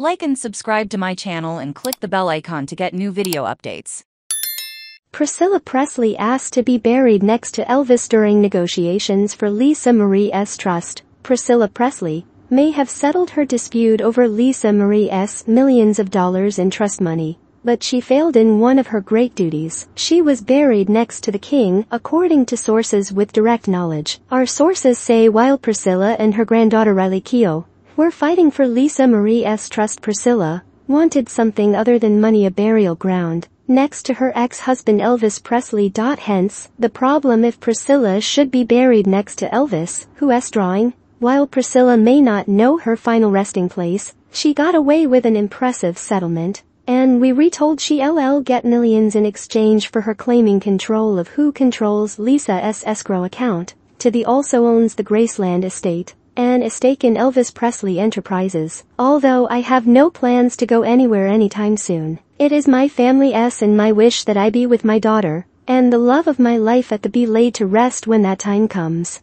Like and subscribe to my channel and click the bell icon to get new video updates. Priscilla Presley asked to be buried next to Elvis during negotiations for Lisa Marie's trust. Priscilla Presley may have settled her dispute over Lisa Marie's millions of dollars in trust money, but she failed in one of her great duties. She was buried next to the king, according to sources with direct knowledge. Our sources say while Priscilla and her granddaughter Riley Keough were fighting for Lisa Marie's trust, Priscilla wanted something other than money, a burial ground next to her ex-husband Elvis Presley. Hence, the problem if Priscilla should be buried next to Elvis, who's drawing. While Priscilla may not know her final resting place, she got away with an impressive settlement, and we retold she'll get millions in exchange for her claiming control of who controls Lisa's escrow account, to the also owns the Graceland estate, and a stake in Elvis Presley Enterprises. Although I have no plans to go anywhere anytime soon, it is my family's and my wish that I be with my daughter and the love of my life at the be laid to rest when that time comes.